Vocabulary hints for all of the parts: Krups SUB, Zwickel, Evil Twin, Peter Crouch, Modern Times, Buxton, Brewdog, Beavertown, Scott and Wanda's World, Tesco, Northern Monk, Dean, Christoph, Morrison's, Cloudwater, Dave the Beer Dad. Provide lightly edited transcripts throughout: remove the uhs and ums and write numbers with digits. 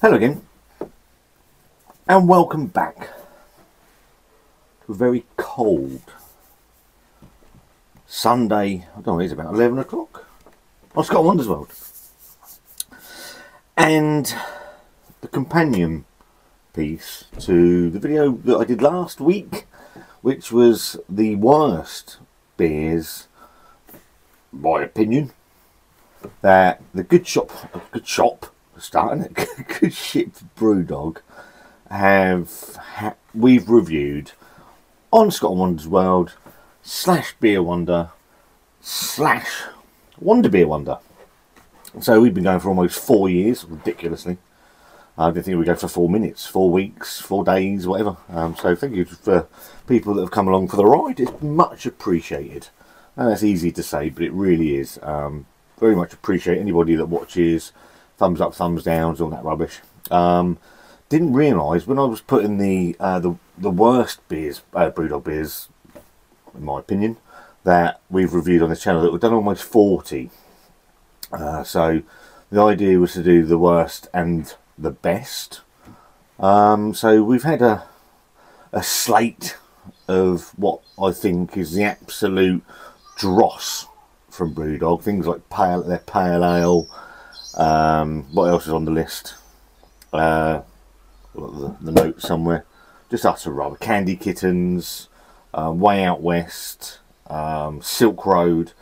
Hello again, and welcome back to a very cold Sunday, I don't know what it is, about 11 o'clock on Scott and Wanda's World. And the companion piece to the video that I did last week, which was the worst beers, my opinion, that the good shop, starting at Good Ship Brewdog we've reviewed on Scott and Wanda's World / Beer Wonder / Wonder Beer Wonder. So we've been going for almost 4 years, ridiculously. I didn't think we'd go for 4 minutes, 4 weeks, 4 days, whatever. So thank you for people that have come along for the ride. It's much appreciated. And that's easy to say, but it really is. Very much appreciate anybody that watches. Thumbs up, thumbs downs, all that rubbish. Didn't realise when I was putting the worst beers, Brewdog beers, in my opinion, that we've reviewed on this channel, that we've done almost 40. So the idea was to do the worst and the best. So we've had a slate of what I think is the absolute dross from Brewdog. Things like their pale ale. What else is on the list? The note somewhere. Just utter rubber. Candy Kittens, Way Out West, Silk Road,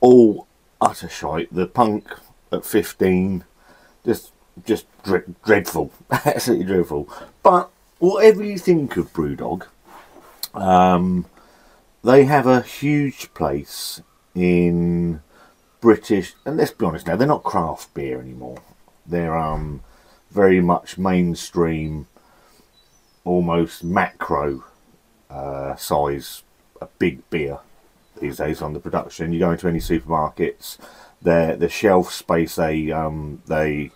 all utter shite. The Punk at 15, just dreadful, absolutely dreadful. But whatever you think of Brewdog, they have a huge place in British, and let's be honest now, they're not craft beer anymore. They're very much mainstream, almost macro size, a big beer these days on the production. You go into any supermarkets, the shelf space they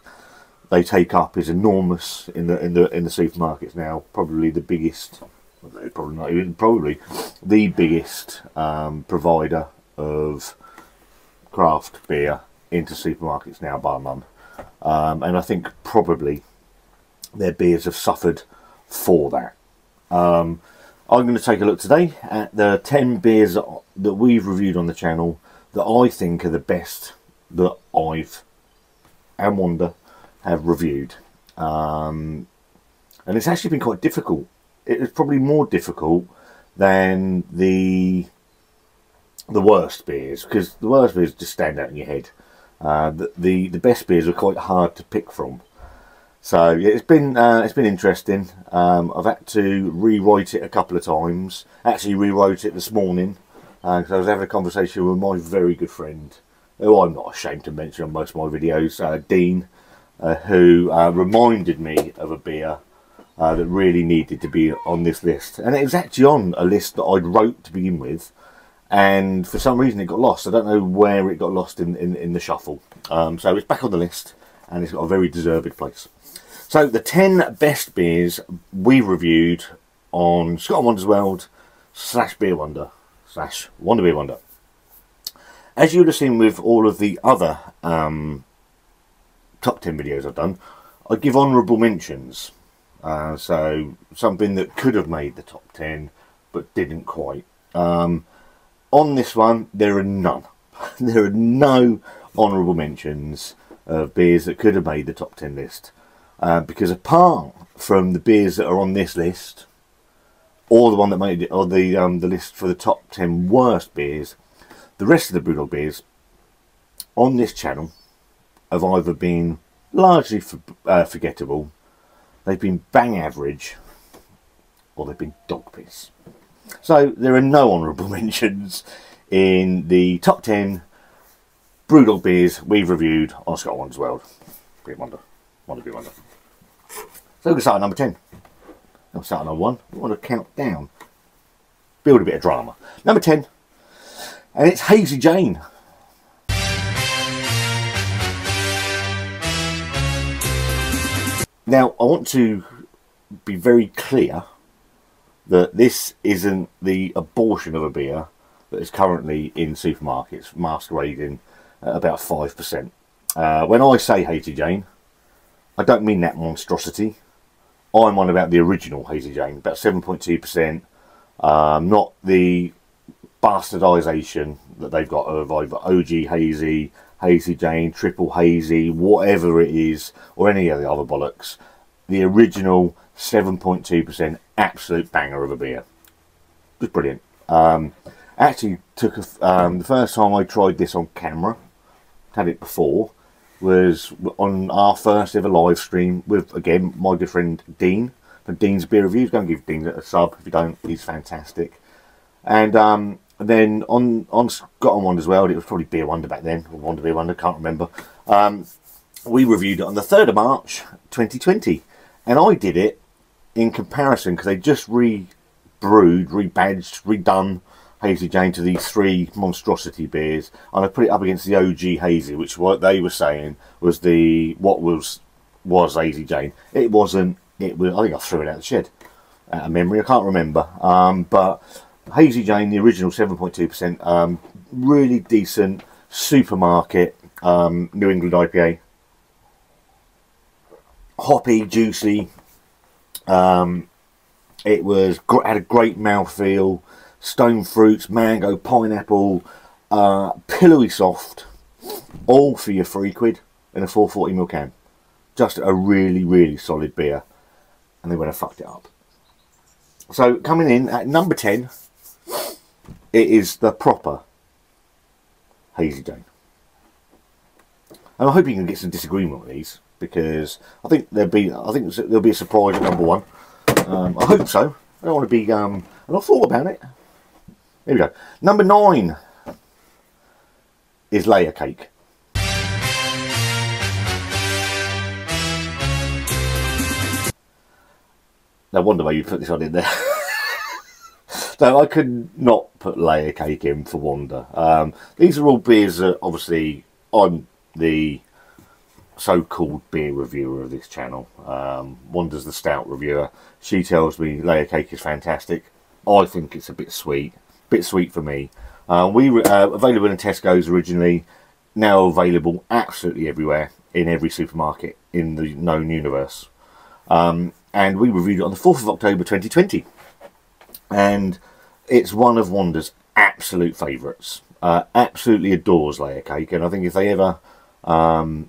take up is enormous in the supermarkets now. Probably the biggest, probably not even, probably the biggest provider of craft beer into supermarkets now, bar none. And I think probably their beers have suffered for that. I'm going to take a look today at the 10 beers that we've reviewed on the channel that I think are the best that I've and Wanda have reviewed. And it's actually been quite difficult. It's probably more difficult than the worst beers, because the worst beers just stand out in your head. The best beers are quite hard to pick from. So yeah, it's been interesting. I've had to rewrite it a couple of times. Actually rewrote it this morning because I was having a conversation with my very good friend, who I'm not ashamed to mention on most of my videos, Dean, who reminded me of a beer that really needed to be on this list. And it was actually on a list that I'd wrote to begin with. And for some reason it got lost. I don't know where it got lost in the shuffle. So it's back on the list and it's got a very deserved place. So the 10 best beers we reviewed on Scott and Wanda's World / Beer Wonder / Wonder Beer Wonder. As you would have seen with all of the other top 10 videos I've done, I give honourable mentions. So something that could have made the top 10 but didn't quite. On this one, there are none. There are no honourable mentions of beers that could have made the top 10 list. Because apart from the beers that are on this list, or the one that made it, or the list for the top 10 worst beers, the rest of the Brewdog beers on this channel have either been largely forgettable, they've been bang average, or they've been dog piss. So there are no honourable mentions in the top 10 Brewdog beers we've reviewed on Scott and Wanda's World. Beer Wonder. Wonder Beer Wonder. So we'll start at number 10. We'll start at number 1. We want to count down. Build a bit of drama. Number 10. And it's Hazy Jane. Now I want to be very clear that this isn't the abortion of a beer that is currently in supermarkets masquerading at about 5%. When I say Hazy Jane, I don't mean that monstrosity. I'm on about the original Hazy Jane, about 7.2%, not the bastardisation that they've got of either OG Hazy, Hazy Jane, Triple Hazy, whatever it is, or any of the other bollocks. The original 7.2% absolute banger of a beer. It was brilliant. Actually, took a, the first time I tried this on camera, had it before, was on our first ever live stream with, again, my good friend Dean from Dean's Beer Reviews. Go and give Dean a sub if you don't, he's fantastic. And then on Scott and Wanda's World, it was probably Beer Wonder back then, or Wonder Beer Wonder, can't remember. We reviewed it on the 3rd of March 2020, and I did it in comparison because they just re-brewed, rebadged, redone Hazy Jane to these three monstrosity beers, and I put it up against the OG Hazy, which what they were saying was the what was Hazy Jane. It wasn't. It was. I think I threw it out the shed out of memory. I can't remember. But Hazy Jane, the original 7.2%, really decent supermarket New England IPA, hoppy, juicy. It was had a great mouthfeel. Stone fruits, mango, pineapple, pillowy soft, all for your £3 in a 440ml can. Just a really, really solid beer, and they would have fucked it up. So coming in at number 10, it is the proper Hazy Jane. And I hope you can get some disagreement with these, because I think there'll be a surprise at number 1. I hope so. I don't want to be. I've not thought about it. Here we go. Number 9 is Layer Cake. No wonder why you put this one in there. So I could not put Layer Cake in for Wanda. These are all beers that obviously I'm the so-called beer reviewer of this channel. Wanda's the stout reviewer. She tells me Layer Cake is fantastic. I think it's a bit sweet for me. We were available in Tesco's originally, now available absolutely everywhere in every supermarket in the known universe. And we reviewed it on the 4th of October 2020, and it's one of Wanda's absolute favourites. Absolutely adores Layer Cake, and I think if they ever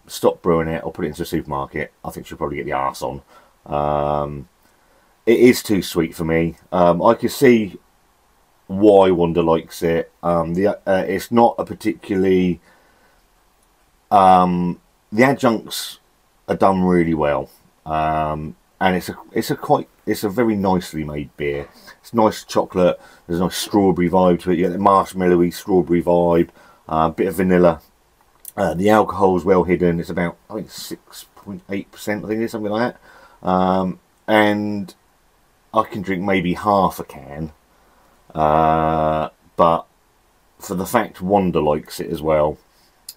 stop brewing it or put it into a supermarket, I think she'll probably get the arse on. It is too sweet for me. I can see why Wanda likes it. It's not a particularly... the adjuncts are done really well, and it's a very nicely made beer. It's nice chocolate. There's a nice strawberry vibe to it. You get the marshmallowy strawberry vibe, a bit of vanilla. The alcohol is well hidden. It's about, I think, 6.8%, I think it is, something like that. And I can drink maybe half a can, but for the fact Wanda likes it as well,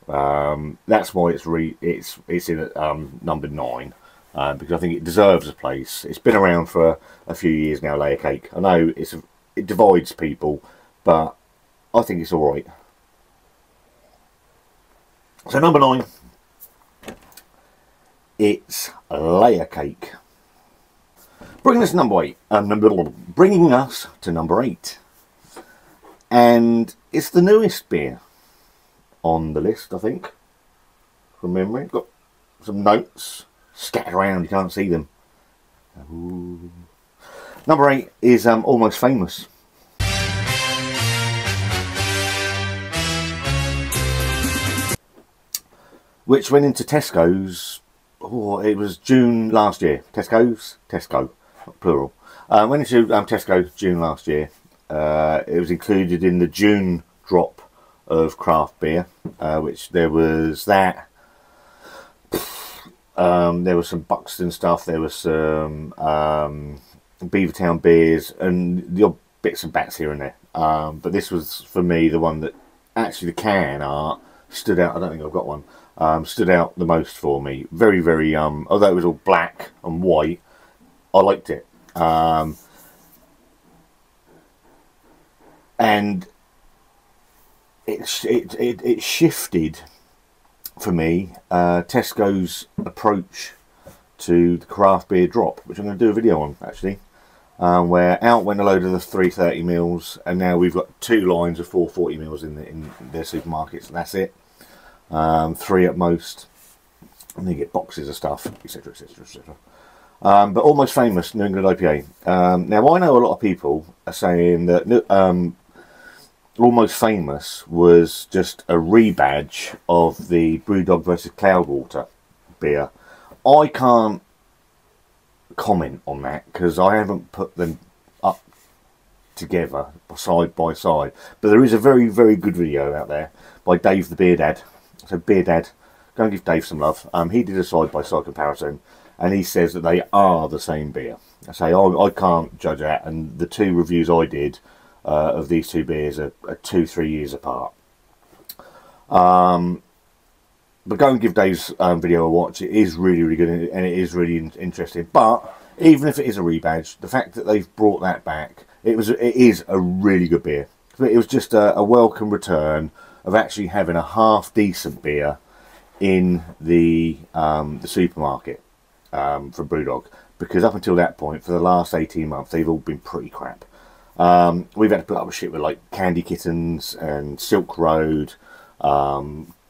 that's why it's in at number 9, because I think it deserves a place. It's been around for a few years now, Layer Cake. I know it divides people, but I think it's all right. So number 9, it's Layer Cake. Bringing us to number 8, and it's the newest beer on the list, I think. From memory, got some notes scattered around. You can't see them. Ooh. Number 8 is Almost Famous. Which went into Tesco's, oh, it was June last year. Tesco, not plural. Went into Tesco June last year. It was included in the June drop of craft beer, which there was that. There was some Buxton stuff, there was some Beavertown beers, and the odd bits and bats here and there. But this was, for me, the one that actually the can art stood out. I don't think I've got one. Stood out the most for me. Very, very, although it was all black and white, I liked it. And it shifted for me Tesco's approach to the craft beer drop, which I'm going to do a video on actually, where out went a load of the 330 mils, and now we've got two lines of 440 mils in their supermarkets, and that's it. Three at most, and they get boxes of stuff, etc, etc, etc. But Almost Famous New England IPA. Now I know a lot of people are saying that Almost Famous was just a rebadge of the Brewdog versus Cloudwater beer. I can't comment on that because I haven't put them up together side by side. But there is a very, very good video out there by Dave the Beer Dad. So Beer Dad, go and give Dave some love. He did a side by side comparison, and he says that they are the same beer. I can't judge that, and the two reviews I did of these two beers are 2-3 years apart. But go and give Dave's video a watch. It is really, really good, and it is really interesting. But even if it is a rebadge, the fact that they've brought that back, it is a really good beer. It was just a welcome return of actually having a half decent beer in the supermarket for Brewdog, because up until that point, for the last 18 months, they've all been pretty crap. We've had to put up with shit with like Candy Kittens and Silk Road.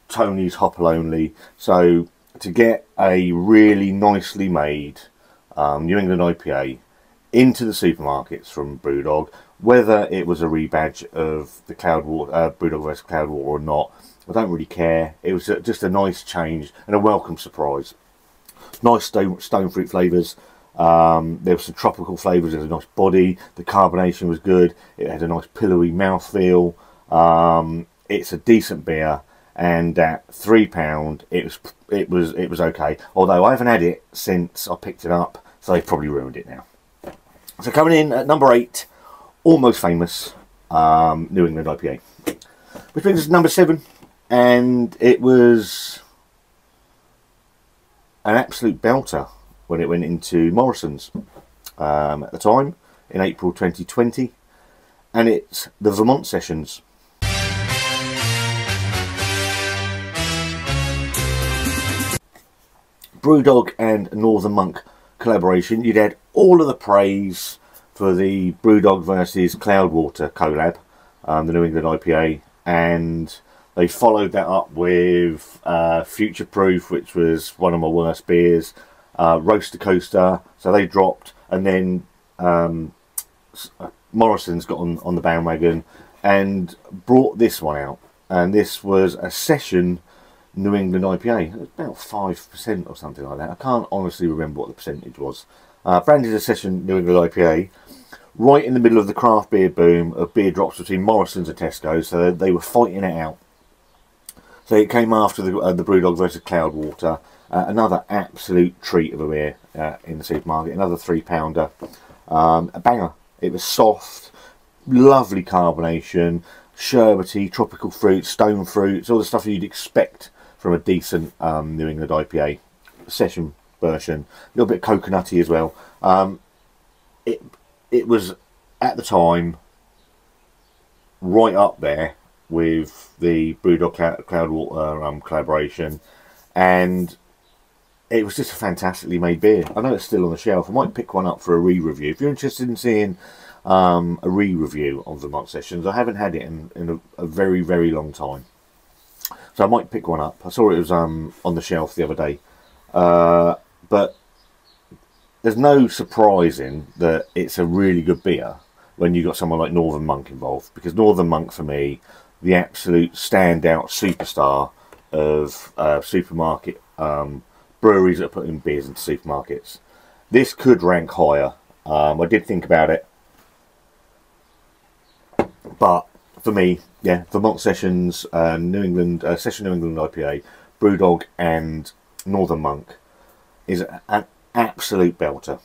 Tony's Hopple Only. So to get a really nicely made New England IPA into the supermarkets from Brewdog, whether it was a rebadge of the Cloudwater, Brewdog vs Cloudwater or not, I don't really care. It was just a nice change and a welcome surprise. Nice stone fruit flavours. There were some tropical flavours. There was a nice body. The carbonation was good. It had a nice pillowy mouthfeel. It's a decent beer. And at £3 it was okay, although I haven't had it since I picked it up, so they've probably ruined it now. So coming in at number 8, Almost Famous New England IPA, which brings us to number 7, and it was an absolute belter when it went into Morrison's at the time in April 2020, and it's the Vermont Sessions. Brewdog and Northern Monk collaboration. You'd had all of the praise for the Brewdog versus Cloudwater collab, the New England IPA, and they followed that up with Future Proof, which was one of my worst beers, Roaster Coaster, so they dropped, and then Morrison's got on the bandwagon and brought this one out, and this was a session New England IPA. It was about 5% or something like that. I can't honestly remember what the percentage was. Branded a session New England IPA right in the middle of the craft beer boom of beer drops between Morrison's and Tesco, so they were fighting it out. So it came after the Brewdog versus Cloudwater. Another absolute treat of a beer in the supermarket. Another £3. A banger. It was soft, lovely carbonation, sherbety, tropical fruits, stone fruits, all the stuff you'd expect from a decent New England IPA session version, a little bit coconutty as well. It was at the time right up there with the Brewdog Cloudwater collaboration, and it was just a fantastically made beer. I know it's still on the shelf. I might pick one up for a re-review if you're interested in seeing a re-review of the Vermont Sessions. I haven't had it in a very, very long time. So I might pick one up. I saw it was on the shelf the other day. But there's no surprise in that it's a really good beer when you've got someone like Northern Monk involved. Because Northern Monk, for me, the absolute standout superstar of supermarket breweries that are putting beers into supermarkets. This could rank higher. I did think about it. But for me, yeah, Vermont Sessions, New England Session New England IPA, Brewdog and Northern Monk is an absolute belter.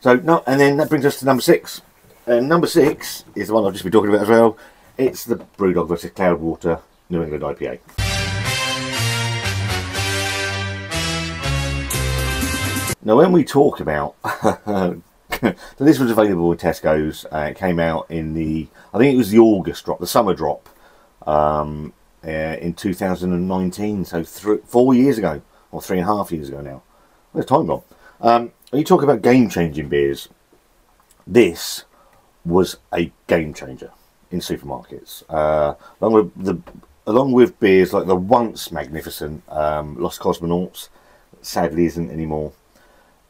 So no, and then that brings us to number 6. And number 6 is the one I've just been talking about as well. It's the Brewdog versus Cloudwater New England IPA. Now, when we talk about so this was available in Tesco's. It came out in the, I think it was the August drop, the summer drop, in 2019. So 4 years ago, or 3.5 years ago now. Where's time gone? When you talk about game-changing beers, this was a game-changer in supermarkets. Along with beers like the once magnificent Lost Cosmonauts, sadly isn't anymore,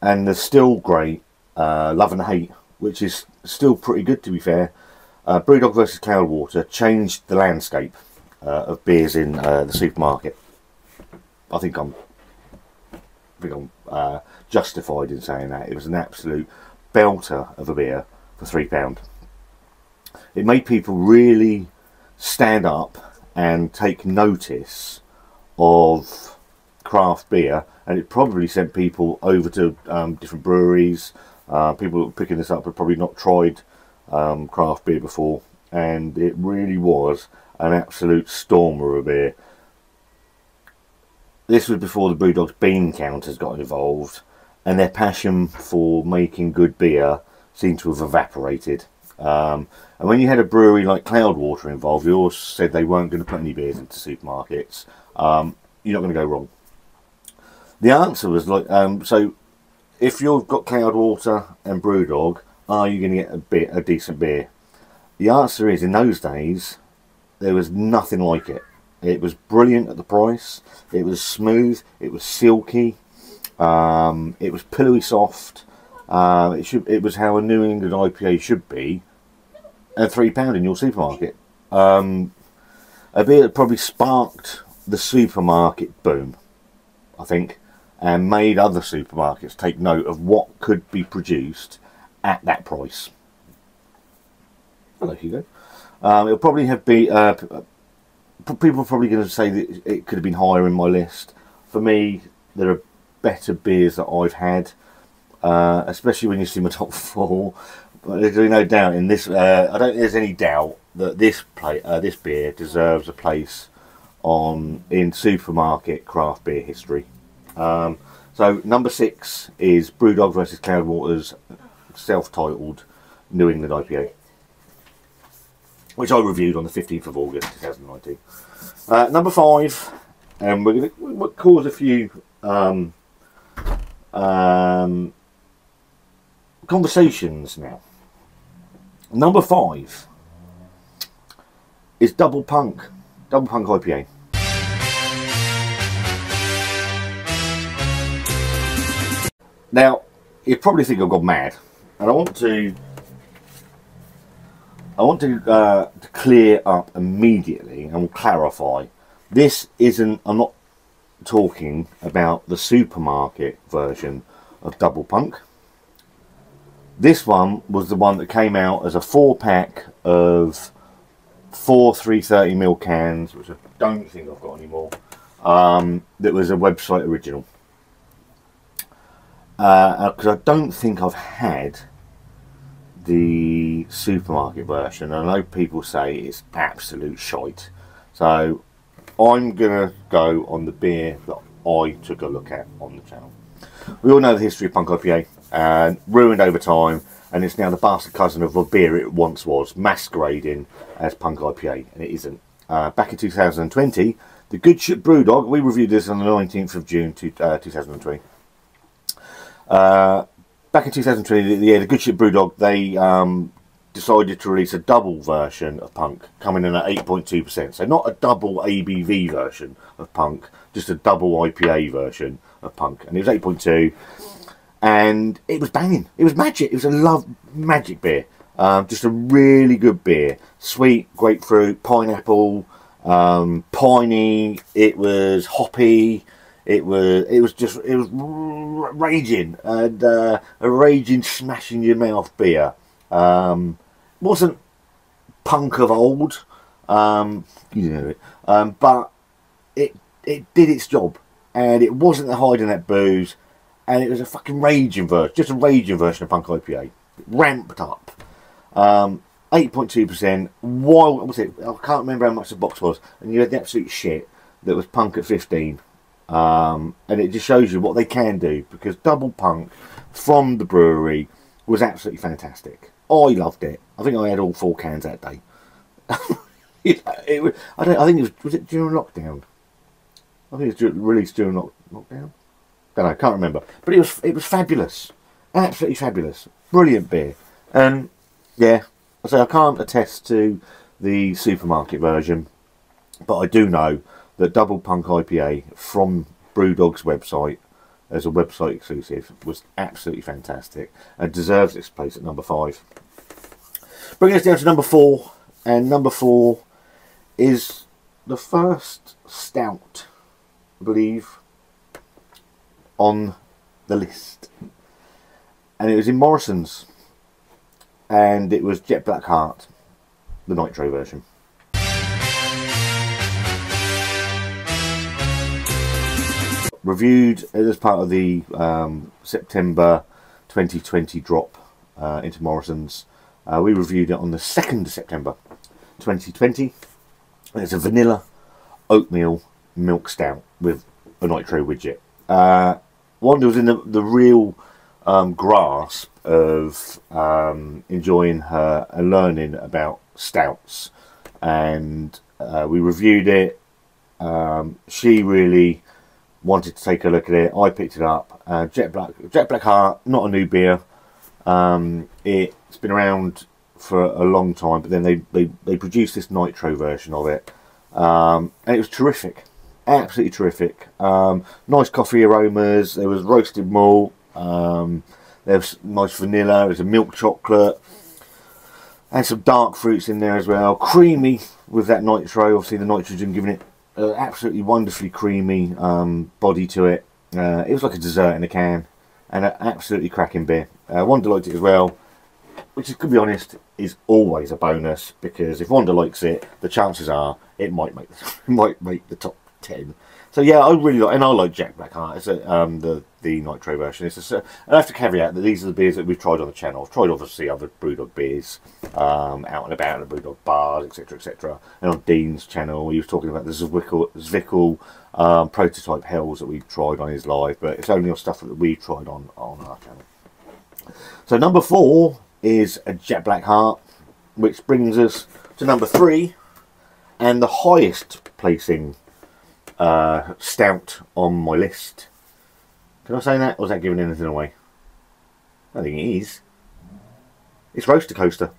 and the still great Love and Hate, which is still pretty good to be fair. Brewdog versus Cloudwater changed the landscape of beers in the supermarket. I think I'm justified in saying that. It was an absolute belter of a beer for £3. It made people really stand up and take notice of craft beer, and it probably sent people over to different breweries. People picking this up have probably not tried craft beer before, and it really was an absolute stormer of a beer. This was before the Brewdog's bean counters got involved, and their passion for making good beer seemed to have evaporated. And when you had a brewery like Cloudwater involved, you all said they weren't going to put any beers into supermarkets. You're not going to go wrong. The answer was like, so if you've got Cloudwater and Brewdog, are you going to get a decent beer? The answer is, in those days, there was nothing like it. It was brilliant at the price. It was smooth. It was silky. It was pillowy soft. It was how a New England IPA should be. At £3 in your supermarket, a beer that probably sparked the supermarket boom, I think, and made other supermarkets take note of what could be produced at that price. Hello, Hugo. It'll probably have been. People are probably going to say that it could have been higher in my list. For me, there are better beers that I've had, especially when you see my top 4. But there's no doubt in this. I don't think there's any doubt that this beer deserves a place in supermarket craft beer history. So number 6 is Brewdog versus Cloudwater's self-titled New England IPA, which I reviewed on the 15th of August 2019. Number 5, and we're going to cause a few conversations now. Number 5 is Double Punk IPA. Now, you probably think I've gone mad, and I want to clear up immediately and clarify. This isn't. I'm not talking about the supermarket version of Double Punk. This one was the one that came out as a 4-pack of 4 330ml cans, which I don't think I've got anymore. That was a website original. Because I don't think I've had the supermarket version. I know people say it's absolute shite. So I'm going to go on the beer that I took a look at on the channel. We all know the history of Punk IPA. Ruined over time, and it's now the bastard cousin of a beer it once was, masquerading as Punk IPA, and it isn't. Back in 2020, the good ship Brewdog, we reviewed this on the 19th of June 2020. Back in 2020, the good ship Brewdog, they decided to release a double version of Punk, coming in at 8.2%. So not a double ABV version of Punk, just a double IPA version of Punk, and it was 8.2%. And it was banging. It was magic. It was a magic beer. Just a really good beer. Sweet, grapefruit, pineapple, piney. It was hoppy. It was raging, and a raging, smashing your mouth beer. Wasn't Punk of old, you know it, but it did its job, and it wasn't hiding that booze. And it was a fucking raging version, just a raging version of Punk IPA. Ramped up. 8.2%. Wild, was it? I can't remember how much the box was. And you had the absolute shit that was Punk at 15. And it just shows you what they can do. Because Double Punk from the brewery was absolutely fantastic. I loved it. I think I had all 4 cans that day. I think it was during lockdown? I think it was released during lockdown. Don't know, can't remember. But it was fabulous. Absolutely fabulous. Brilliant beer. And yeah, so I can't attest to the supermarket version, but I do know that Double Punk IPA from Brewdog's website, as a website exclusive, was absolutely fantastic and deserves its place at number 5. Bringing us down to number 4, and number 4 is the first stout, I believe, on the list, and it was in Morrison's, and it was Jet Black Heart, the nitro version. Reviewed as part of the September 2020 drop into Morrison's. We reviewed it on the 2nd of September 2020. And it's a vanilla oatmeal milk stout with a nitro widget. Wanda was in the real grasp of enjoying her and learning about stouts. And we reviewed it. She really wanted to take a look at it. I picked it up. Jet Black Heart, not a new beer. It's been around for a long time, but then they produced this nitro version of it, and it was terrific, absolutely terrific. Nice coffee aromas. There was roasted malt. There was nice vanilla. There was a milk chocolate, and some dark fruits in there as well. Creamy with that nitro. Obviously, the nitrogen giving it absolutely wonderfully creamy body to it. It was like a dessert in a can, and an absolutely cracking beer. Wanda liked it as well, which, to be honest, is always a bonus, because if Wanda likes it, the chances are it might make the top 10. So yeah, I really like, and I like Jet Black Heart. It's the nitro version. It's a, I have to caveat that these are the beers that we've tried on the channel. I've tried obviously other Brewdog beers out and about at the Brewdog bars, etc, etc. And on Dean's channel, he was talking about the Zwickel prototype hells that we've tried on his live, but it's only on stuff that we've tried on our channel. So number 4 is a Jet Black Heart, which brings us to number 3, and the highest placing stout on my list. Can I say that, or is that giving anything away? I think it is. It's Roaster Coaster.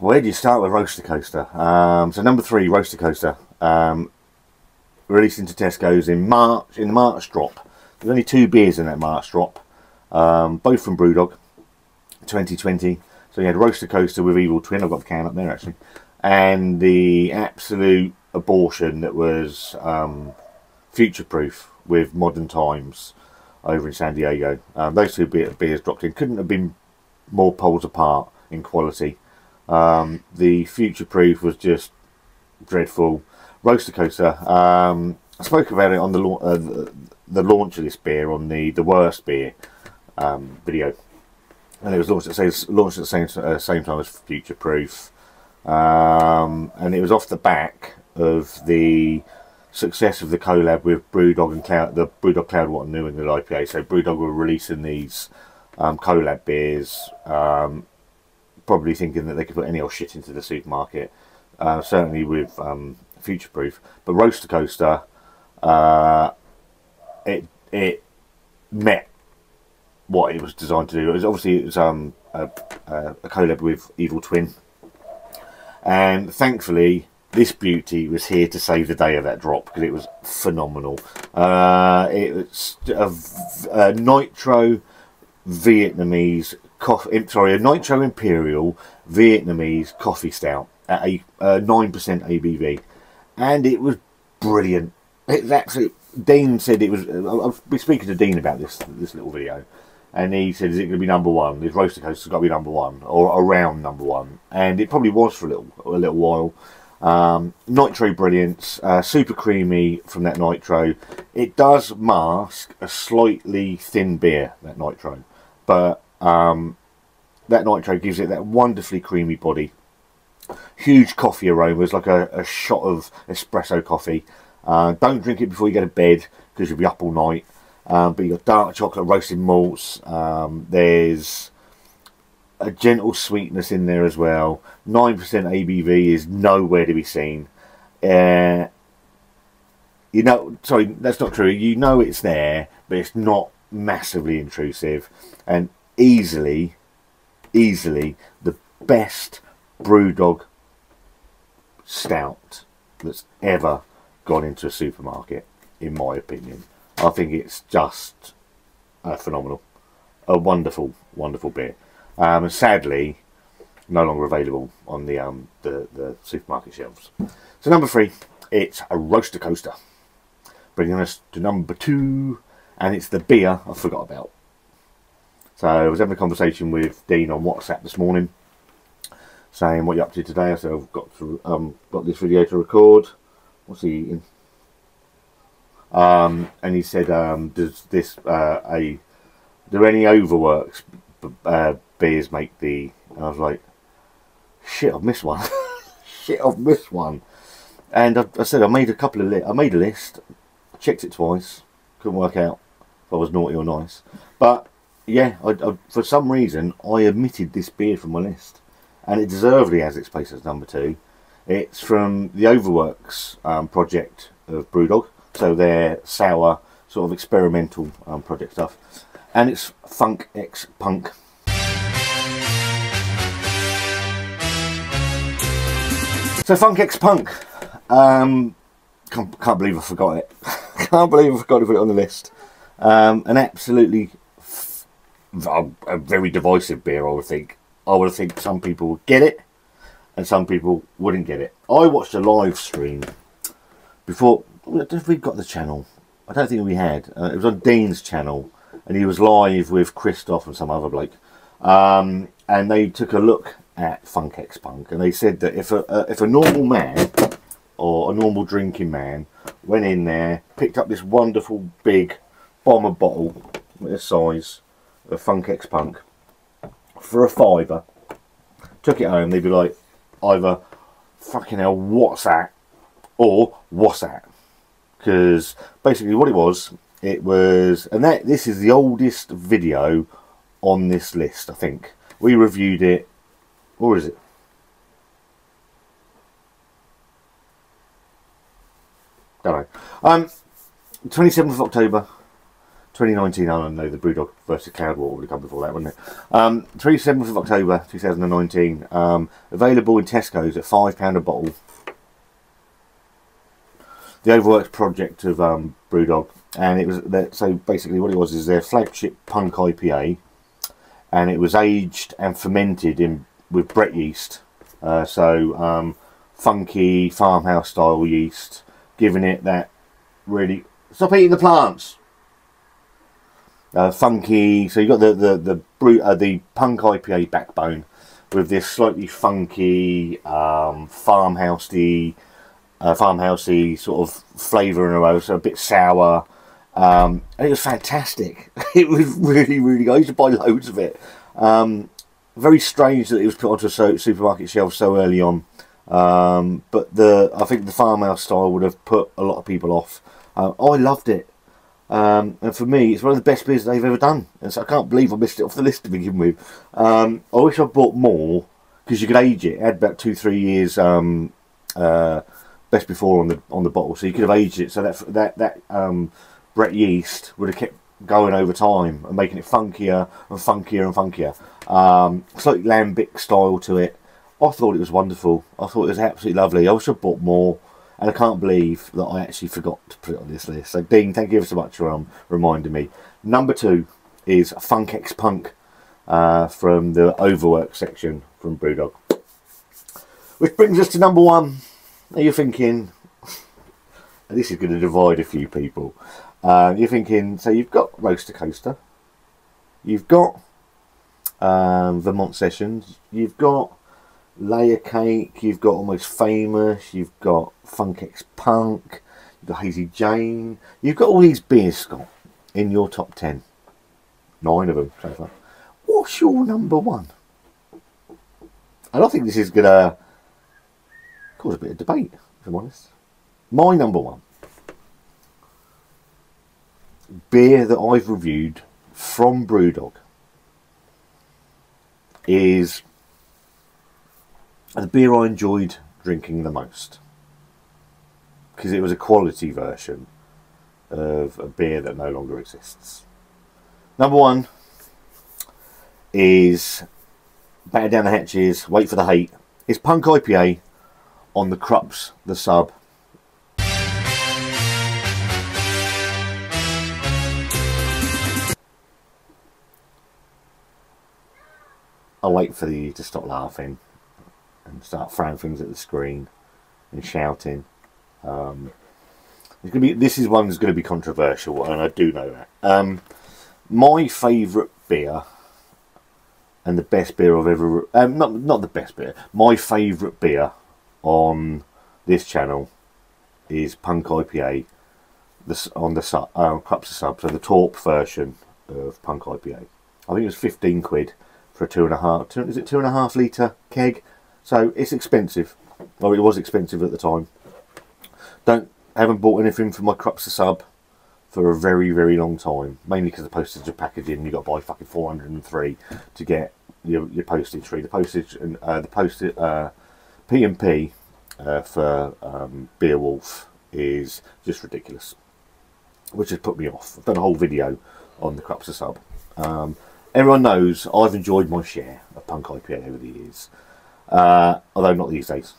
Where do you start with Roaster Coaster? So number 3, Roaster Coaster, released into Tesco's in March, in the March drop. There's only 2 beers in that March drop, both from Brewdog 2020. So you had Roaster Coaster with Evil Twin. I've got the can up there actually, and the absolute abortion that was Future Proof with Modern Times over in San Diego. Those 2 beers dropped in. Couldn't have been more poles apart in quality. The Future Proof was just dreadful. Roaster Coaster, I spoke about it on the launch of this beer on the worst beer video. And it was launched at the same time as Future Proof, and it was off the back of the success of the collab with Brewdog and the Brewdog Cloudwater New England IPA. So Brewdog were releasing these collab beers, probably thinking that they could put any old shit into the supermarket. Certainly with Future Proof, but Roaster Coaster, it met what it was designed to do. It was obviously a collab with Evil Twin, and thankfully this beauty was here to save the day of that drop, because it was phenomenal. It was a nitro Vietnamese coffee, sorry, a nitro imperial Vietnamese coffee stout at a 9% ABV, and it was brilliant. It was absolutely. Dean said it was. I've been speaking to Dean about this little video. And he said, is it going to be number 1? This Roaster Coaster's got to be number 1, or around number 1. And it probably was for a little while. Nitro brilliance, super creamy from that nitro. It does mask a slightly thin beer, that nitro. But that nitro gives it that wonderfully creamy body. Huge coffee aromas, like a shot of espresso coffee. Don't drink it before you go to bed, because you'll be up all night. But you've got dark chocolate, roasted malts, there's a gentle sweetness in there as well. 9% ABV is nowhere to be seen. You know, sorry, that's not true. You know it's there, but it's not massively intrusive, and easily the best Brewdog stout that's ever gone into a supermarket, in my opinion. I think it's just phenomenal, a wonderful beer. Sadly, no longer available on the supermarket shelves. So number 3, it's a Roaster Coaster, bringing us to number 2, and it's the beer I forgot about. So I was having a conversation with Dean on WhatsApp this morning, saying what you're up to today. I said I've got this video to record. What's he eating? And he said, "Does this do any overworks beers make the?" And I was like, "Shit, I've missed one. Shit, I've missed one." And I said I made a couple of I made a list, checked it twice, couldn't work out if I was naughty or nice. But yeah, I for some reason I omitted this beer from my list, and it deservedly has its place as number 2. It's from the Overworks project of Brewdog, so their sour sort of experimental project stuff, and it's Funk X Punk. So Funk X Punk. Can't believe I forgot it. Can't believe I forgot to put it on the list. An absolutely a very divisive beer, I would think. I would think some people would get it and some people wouldn't get it. I watched a live stream before. I don't know if we've got the channel. I don't think we had. It was on Dean's channel, and he was live with Christoph and some other bloke. And they took a look at Funk X Punk, and they said that if a normal man, or a normal drinking man, went in there, picked up this wonderful big bomber bottle with the size of Funk X Punk for £5, took it home, they'd be like, either fucking hell, what's that, or what's that? Because basically what it was, and that this is the oldest video on this list, I think. We reviewed it, or is it? Don't know. 27th of October 2019, I don't know, the Brewdog versus Cloudwater would have come before that, wouldn't it? 27th of October 2019, available in Tesco's at £5 a bottle. The Overworks project of Brewdog, and it was that, so basically what it was is their flagship punk IPA, and it was aged and fermented in with Brett yeast, funky farmhouse style yeast, giving it that really stop eating the plants funky. So you've got the punk IPA backbone with this slightly funky farmhousey sort of flavour in a row, so a bit sour, and it was fantastic. It was really good. I used to buy loads of it. Very strange that it was put onto a supermarket shelf so early on. But I think the farmhouse style would have put a lot of people off. I loved it, and for me, it's one of the best beers they've ever done. And so I can't believe I missed it off the list to begin with. I wish I bought more, because you could age it. It had about 2-3 years best before on the bottle, so you could have aged it. So that Brett yeast would have kept going over time and making it funkier and funkier and funkier. Slightly lambic style to it. I thought it was wonderful. I thought it was absolutely lovely. I should have bought more, and I can't believe that I actually forgot to put it on this list. So Dean, thank you so much for reminding me. Number 2 is Funk X Punk from the Overwork section from Brewdog. Which brings us to number 1. Now you're thinking, this is going to divide a few people. You're thinking, so you've got Roaster Coaster, you've got Vermont Sessions, you've got Layer Cake, you've got Almost Famous, you've got Funk X Punk, you've got Hazy Jane, you've got all these beers, Scott, in your top 10. 9 of them so far. What's your number 1? And I think this is going to cause a bit of debate, if I'm honest. My number 1 beer that I've reviewed from Brewdog is the beer I enjoyed drinking the most, because it was a quality version of a beer that no longer exists. Number one is Batter Down the Hatches, Wait for the Hate. It's Punk IPA on the Krups, the sub. I'll wait for you to stop laughing and start throwing things at the screen and shouting. It's gonna be, this is one that's going to be controversial, and I do know that. My favourite beer, and the best beer I've ever... not the best beer. My favourite beer on this channel is Punk IPA on the sub, Krups SUB, so the Torp version of Punk IPA. I think it was 15 quid. For a 2.5 litre keg, so it's expensive. Well, it was expensive at the time. Haven't bought anything for my Krups SUB for a very, very long time, mainly because the postage and packaging. You got to buy fucking 403 to get your postage free. The postage and P&P for Beerwolf is just ridiculous, which has put me off. I've done a whole video on the Krups SUB. Everyone knows I've enjoyed my share of Punk IPA over the years, although not these days,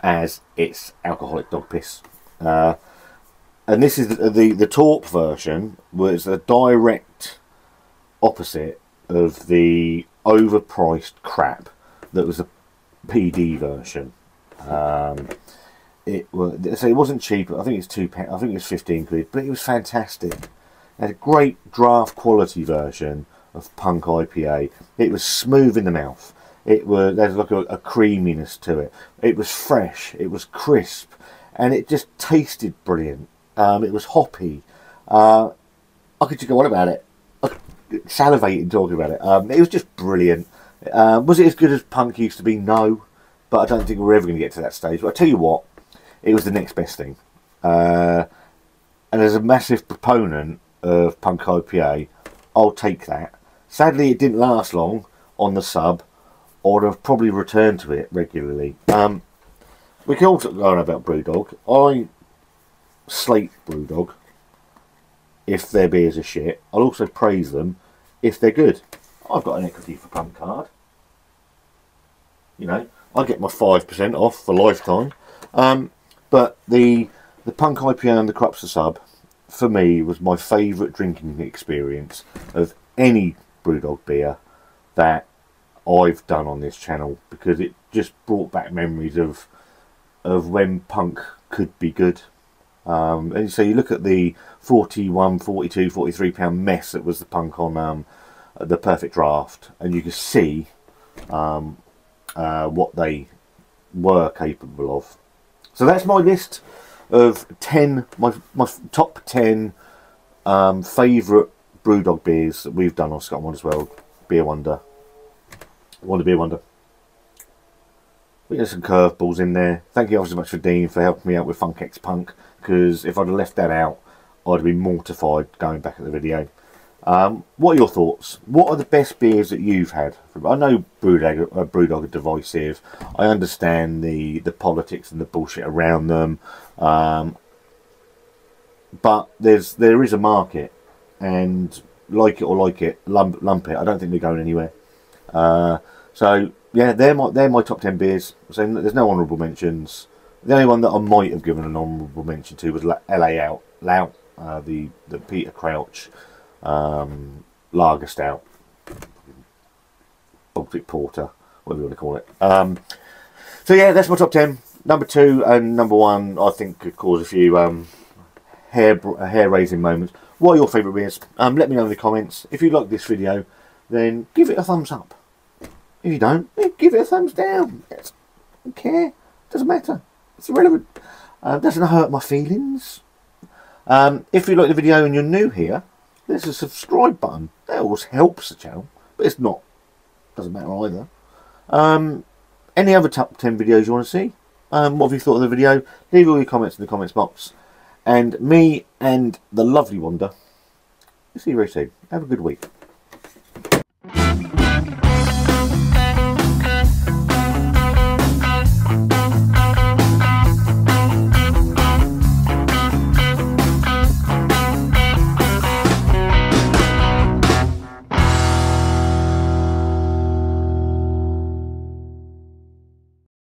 as it's alcoholic dog piss. And this is the Torp version, was the direct opposite of the overpriced crap that was the PD version. So it wasn't cheap. I think it's £2. I think it was 15 quid, but it was fantastic. It had a great draft quality version of Punk IPA. It was smooth in the mouth. It was, there's like a creaminess to it. It was fresh. It was crisp, and it just tasted brilliant. It was hoppy. I could just go on about it. I salivated talking about it. It was just brilliant. Was it as good as Punk used to be? No, but I don't think we're ever going to get to that stage. But I tell you what, it was the next best thing. And as a massive proponent of Punk IPA, I'll take that. Sadly, it didn't last long on the sub, or I'd have probably returned to it regularly. We can also go on about Brewdog. I slate Brewdog if their beers are shit. I'll also praise them if they're good. I've got an equity for Punk card. You know, I get my 5% off for lifetime. But the Punk IPA and the Krups SUB, for me, was my favourite drinking experience of any Brewdog beer that I've done on this channel, because it just brought back memories of when Punk could be good. And so you look at the 41, 42, 43 pound mess that was the Punk on the Perfect Draft, and you can see what they were capable of. So that's my list of 10, my top 10 favourite Brewdog beers that we've done on Scott and Wanda's World, Beer Wonder, We got some curveballs in there. Thank you so much for Dean for helping me out with Funkex Punk, because if I'd have left that out, I'd be mortified going back at the video. What are your thoughts? What are the best beers that you've had? I know Brewdog are divisive. I understand the politics and the bullshit around them, but there is a market, and like it or like it, lump it. I don't think they're going anywhere. So yeah, they're my top 10 beers. So there's no honourable mentions. The only one that I might have given an honourable mention to was LA Out, the Peter Crouch lager stout, Baltic porter, whatever you want to call it. So yeah, that's my top 10. Number 2 and number 1 I think could cause a few hair raising moments. What are your favourite beers? Let me know in the comments. If you like this video, then give it a thumbs up. If you don't, then give it a thumbs down. I don't care, doesn't matter, it's irrelevant. Doesn't hurt my feelings. If you like the video and you're new here, there's a subscribe button. That always helps the channel, but it's not, doesn't matter either. Any other top 10 videos you want to see? What have you thought of the video? Leave all your comments in the comments box. And me and the lovely Wanda, we'll see you very soon. Have a good week.